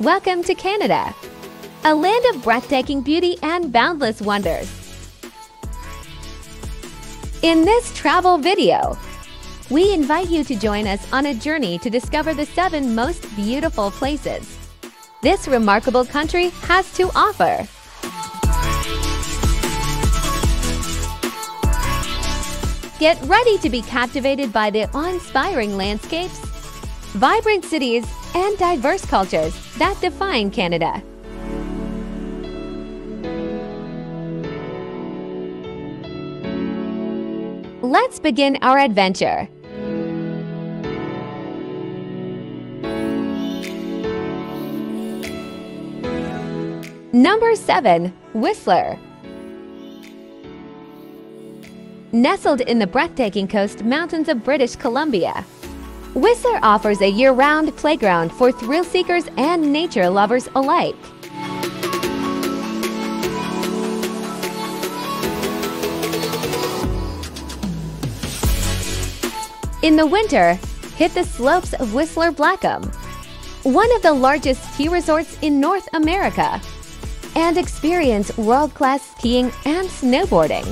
Welcome to Canada, a land of breathtaking beauty and boundless wonders. In this travel video, we invite you to join us on a journey to discover the 7 most beautiful places this remarkable country has to offer. Get ready to be captivated by the awe-inspiring landscapes, vibrant cities, and diverse cultures that define Canada. Let's begin our adventure. Number 7. Whistler. Nestled in the breathtaking coast mountains of British Columbia, Whistler offers a year-round playground for thrill-seekers and nature lovers alike. In the winter, hit the slopes of Whistler Blackcomb, one of the largest ski resorts in North America, and experience world-class skiing and snowboarding.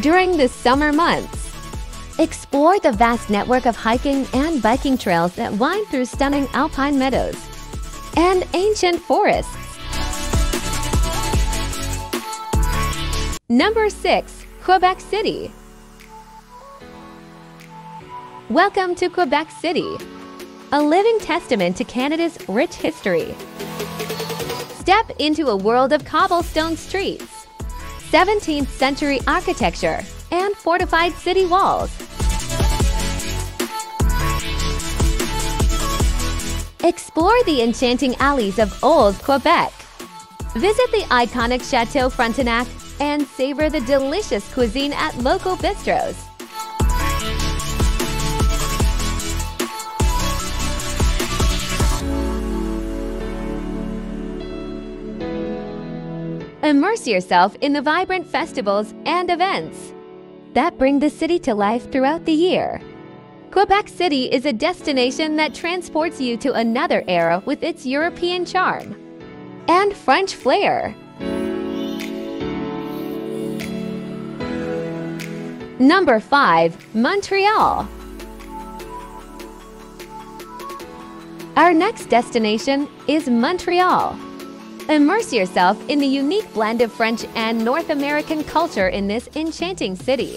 During the summer months, explore the vast network of hiking and biking trails that wind through stunning alpine meadows and ancient forests. Number 6. Quebec City. Welcome to Quebec City, a living testament to Canada's rich history. Step into a world of cobblestone streets, 17th century architecture, and fortified city walls. Explore the enchanting alleys of old Quebec. Visit the iconic Chateau Frontenac and savor the delicious cuisine at local bistros. Immerse yourself in the vibrant festivals and events that bring the city to life throughout the year. Quebec City is a destination that transports you to another era with its European charm and French flair. Number 5. Montreal. Our next destination is Montreal. Immerse yourself in the unique blend of French and North American culture in this enchanting city.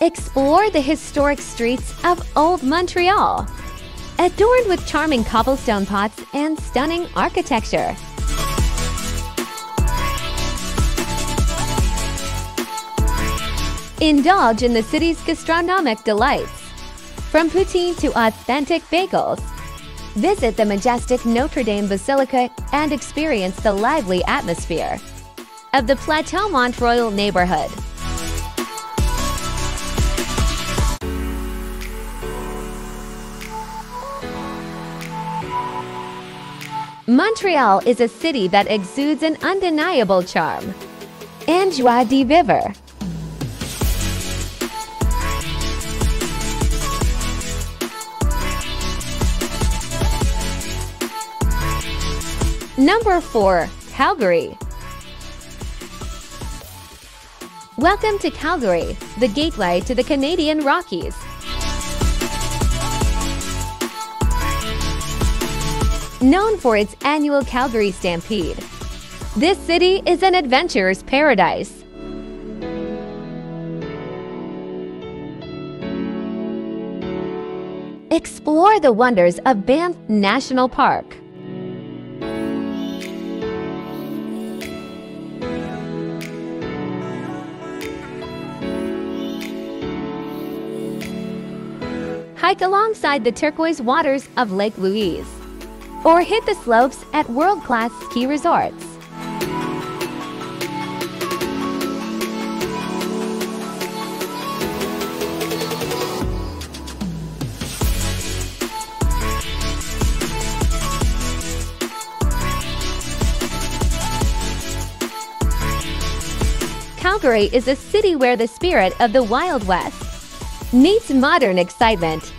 Explore the historic streets of Old Montreal, adorned with charming cobblestone paths and stunning architecture. Indulge in the city's gastronomic delights, from poutine to authentic bagels. Visit the majestic Notre Dame Basilica and experience the lively atmosphere of the Plateau Mont-Royal neighborhood. Montreal is a city that exudes an undeniable charm and joie de vivre. Number 4. Calgary. Welcome to Calgary, the gateway to the Canadian Rockies. Known for its annual Calgary Stampede, this city is an adventurer's paradise. Explore the wonders of Banff National Park, alongside the turquoise waters of Lake Louise, or hit the slopes at world-class ski resorts. Calgary is a city where the spirit of the Wild West meets modern excitement.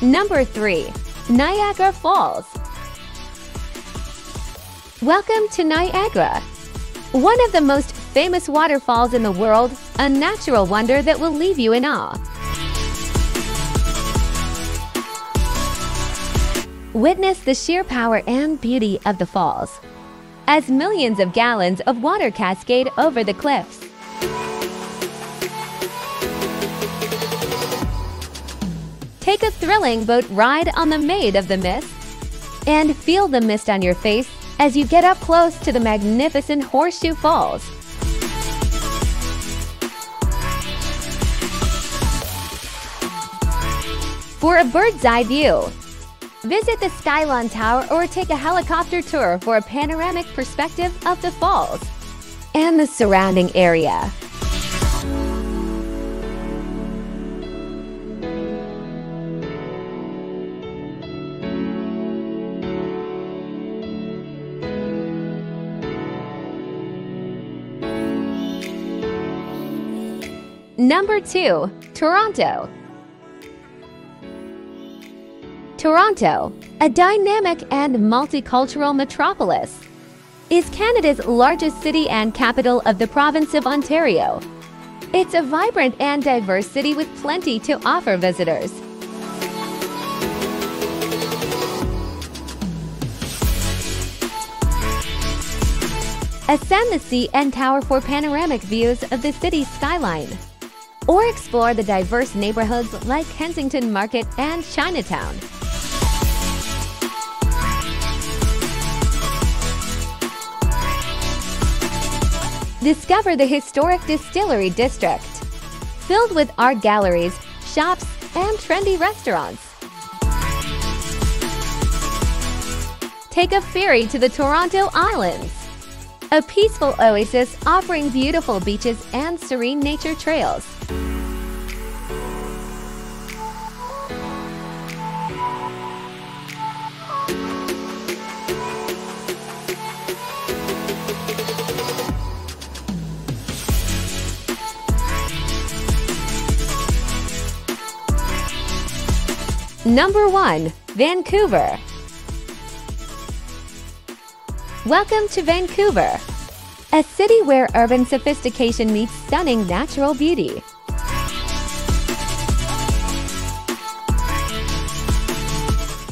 Number 3. Niagara Falls. Welcome to Niagara. One of the most famous waterfalls in the world, a natural wonder that will leave you in awe. Witness the sheer power and beauty of the falls as millions of gallons of water cascade over the cliffs. Take a thrilling boat ride on the Maid of the Mist and feel the mist on your face as you get up close to the magnificent Horseshoe Falls. For a bird's-eye view, visit the Skylon Tower or take a helicopter tour for a panoramic perspective of the falls and the surrounding area. Number 2. Toronto. Toronto, a dynamic and multicultural metropolis, is Canada's largest city and capital of the province of Ontario. It's a vibrant and diverse city with plenty to offer visitors. Ascend the CN Tower for panoramic views of the city's skyline, or explore the diverse neighborhoods like Kensington Market and Chinatown. Discover the historic Distillery District, filled with art galleries, shops, and trendy restaurants. Take a ferry to the Toronto Islands, a peaceful oasis offering beautiful beaches and serene nature trails. Number 1. Vancouver. Welcome to Vancouver, a city where urban sophistication meets stunning natural beauty.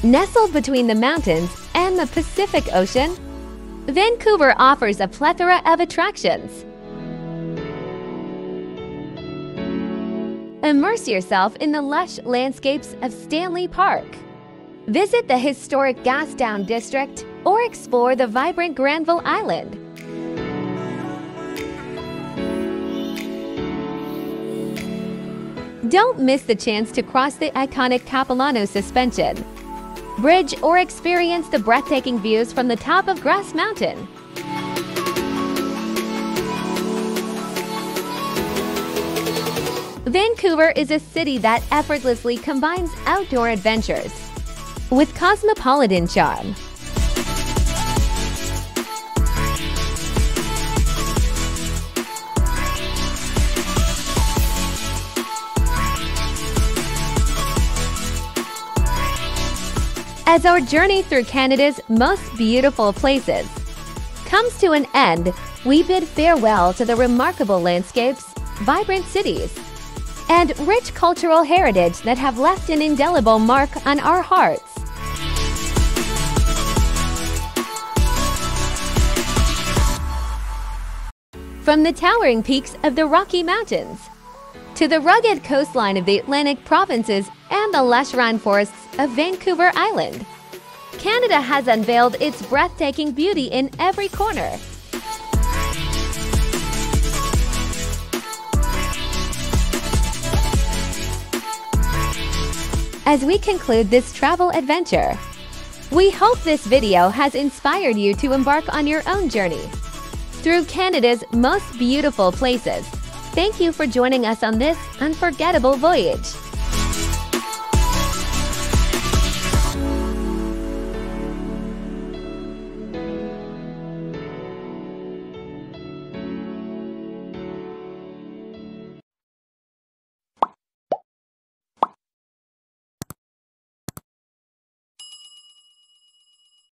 Nestled between the mountains and the Pacific Ocean, Vancouver offers a plethora of attractions. Immerse yourself in the lush landscapes of Stanley Park. Visit the historic Gastown district or explore the vibrant Granville Island. Don't miss the chance to cross the iconic Capilano Suspension Bridge or experience the breathtaking views from the top of Grouse Mountain. Vancouver is a city that effortlessly combines outdoor adventures with cosmopolitan charm. As our journey through Canada's most beautiful places comes to an end, we bid farewell to the remarkable landscapes, vibrant cities, and rich cultural heritage that have left an indelible mark on our hearts. From the towering peaks of the Rocky Mountains to the rugged coastline of the Atlantic provinces and the lush rainforests of Vancouver Island, Canada has unveiled its breathtaking beauty in every corner. As we conclude this travel adventure, we hope this video has inspired you to embark on your own journey through Canada's most beautiful places. Thank you for joining us on this unforgettable voyage.